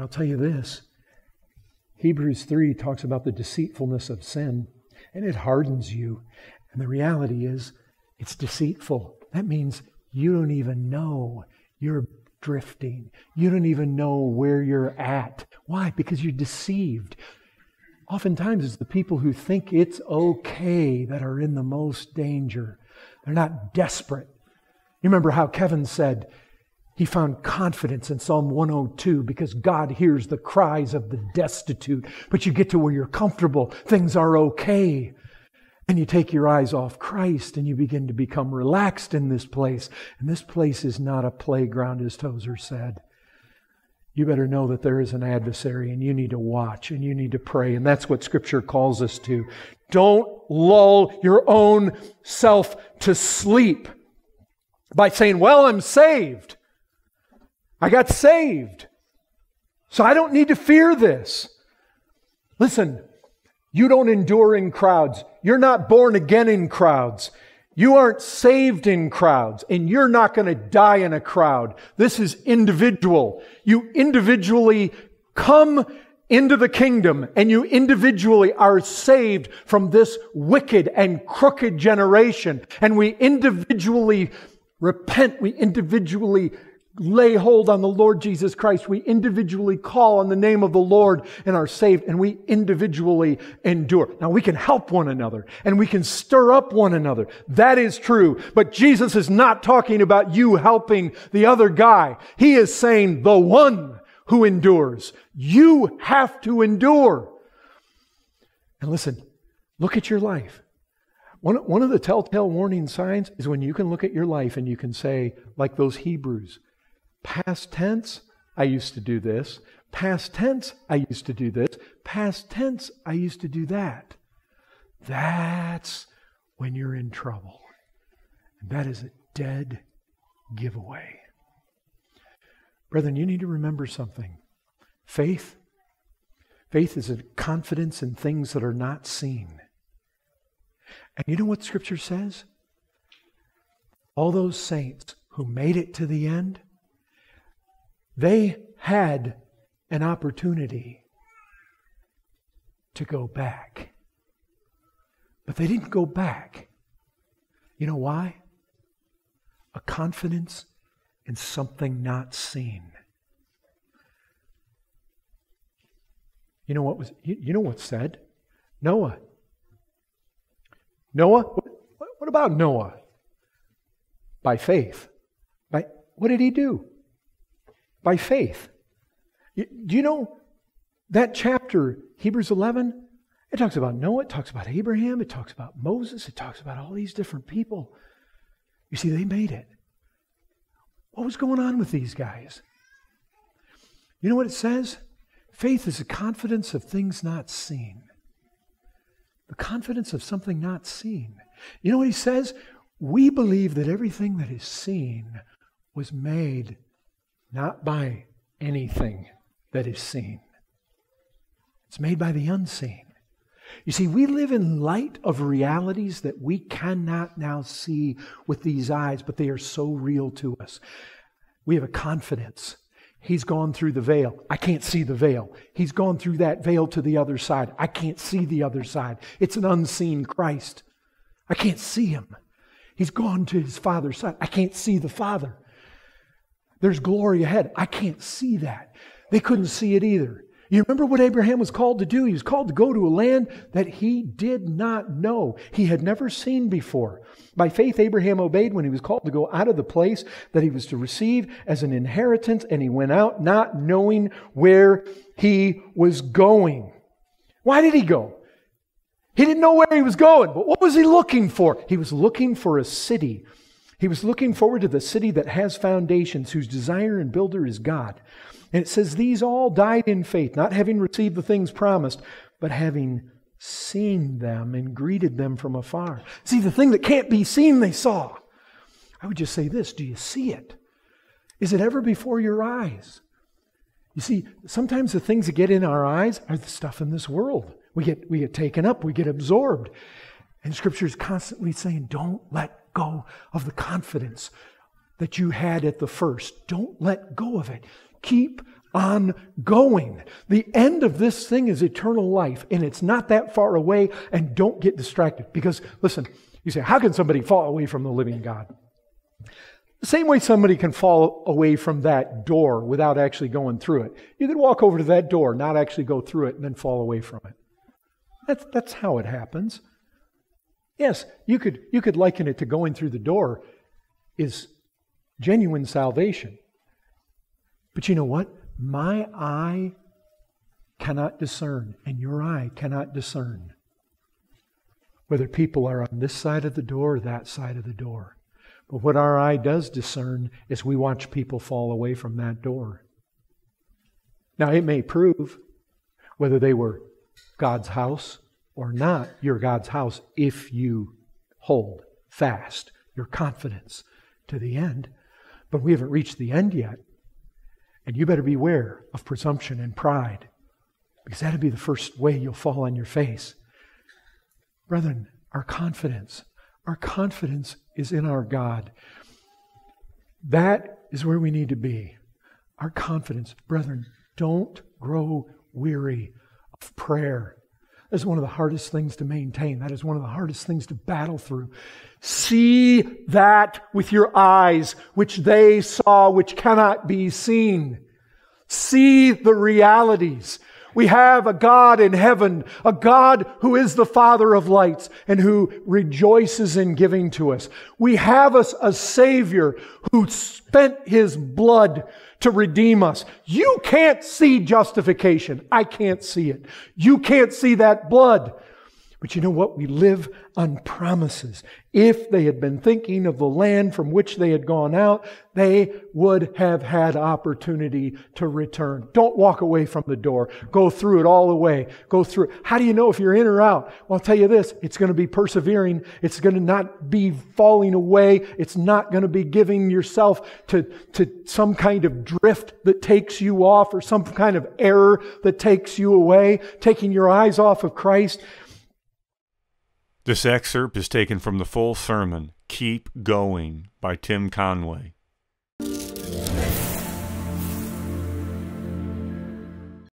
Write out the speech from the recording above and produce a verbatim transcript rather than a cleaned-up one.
And I'll tell you this, Hebrews three talks about the deceitfulness of sin, and it hardens you. And the reality is, it's deceitful. That means you don't even know you're drifting. You don't even know where you're at. Why? Because you're deceived. Oftentimes it's the people who think it's okay that are in the most danger. They're not desperate. You remember how Kevin said he found confidence in Psalm one oh two because God hears the cries of the destitute. But you get to where you're comfortable. Things are okay. And you take your eyes off Christ and you begin to become relaxed in this place. And this place is not a playground, as Tozer said. You better know that there is an adversary and you need to watch and you need to pray. And that's what Scripture calls us to. Don't lull your own self to sleep by saying, well, I'm saved. I got saved. So I don't need to fear this. Listen, you don't endure in crowds. You're not born again in crowds. You aren't saved in crowds. And you're not going to die in a crowd. This is individual. You individually come into the kingdom and you individually are saved from this wicked and crooked generation. And we individually repent. We individually lay hold on the Lord Jesus Christ. We individually call on the name of the Lord and are saved, and we individually endure. Now we can help one another and we can stir up one another. That is true. But Jesus is not talking about you helping the other guy. He is saying the one who endures. You have to endure. And listen, look at your life. One, one of the telltale warning signs is when you can look at your life and you can say, like those Hebrews, past tense, I used to do this. Past tense, I used to do this. Past tense, I used to do that. That's when you're in trouble. And that is a dead giveaway. Brethren, you need to remember something. Faith. Faith is a confidence in things that are not seen. And you know what Scripture says? All those saints who made it to the end, they had an opportunity to go back. But they didn't go back. You know why? A confidence in something not seen. You know what was you know what's said? Noah. Noah? What about Noah? By faith. By what did he do? By faith. Do you know that chapter, Hebrews eleven? It talks about Noah, it talks about Abraham, it talks about Moses, it talks about all these different people. You see, they made it. What was going on with these guys? You know what it says? Faith is the confidence of things not seen. The confidence of something not seen. You know what he says? We believe that everything that is seen was made not by anything that is seen. It's made by the unseen. You see, we live in light of realities that we cannot now see with these eyes, but they are so real to us. We have a confidence. He's gone through the veil. I can't see the veil. He's gone through that veil to the other side. I can't see the other side. It's an unseen Christ. I can't see Him. He's gone to His Father's side. I can't see the Father. There's glory ahead. I can't see that. They couldn't see it either. You remember what Abraham was called to do? He was called to go to a land that he did not know. He had never seen before. By faith, Abraham obeyed when he was called to go out of the place that he was to receive as an inheritance, and he went out not knowing where he was going. Why did he go? He didn't know where he was going, but what was he looking for? He was looking for a city. He was looking forward to the city that has foundations, whose designer and builder is God. And it says, these all died in faith, not having received the things promised, but having seen them and greeted them from afar. See, the thing that can't be seen, they saw. I would just say this, do you see it? Is it ever before your eyes? You see, sometimes the things that get in our eyes are the stuff in this world. We get, we get taken up, we get absorbed. And Scripture is constantly saying, don't let go of the confidence that you had at the first. Don't let go of it. Keep ongoing. The end of this thing is eternal life, and it's not that far away, and don't get distracted. Because, listen, you say, how can somebody fall away from the living God? The same way somebody can fall away from that door without actually going through it. You can walk over to that door, not actually go through it, and then fall away from it. That's, that's how it happens. Yes, you could, you could liken it to going through the door is genuine salvation. But you know what? My eye cannot discern, and your eye cannot discern whether people are on this side of the door or that side of the door. But what our eye does discern is we watch people fall away from that door. Now, it may prove whether they were God's house or not. You're God's house if you hold fast your confidence to the end. But we haven't reached the end yet. And you better beware of presumption and pride, because that'll be the first way you'll fall on your face. Brethren, our confidence, our confidence is in our God. That is where we need to be. Our confidence. Brethren, don't grow weary of prayer. That is one of the hardest things to maintain. That is one of the hardest things to battle through. See that with your eyes, which they saw, which cannot be seen. See the realities. We have a God in heaven, a God who is the Father of lights and who rejoices in giving to us. We have us a Savior who spent His blood to redeem us. You can't see justification. I can't see it. You can't see that blood. But you know what? We live on promises. If they had been thinking of the land from which they had gone out, they would have had opportunity to return. Don't walk away from the door. Go through it all the way. Go through it. How do you know if you're in or out? Well, I'll tell you this. It's going to be persevering. It's going to not be falling away. It's not going to be giving yourself to, to some kind of drift that takes you off, or some kind of error that takes you away, taking your eyes off of Christ. This excerpt is taken from the full sermon, Keep Going, by Tim Conway.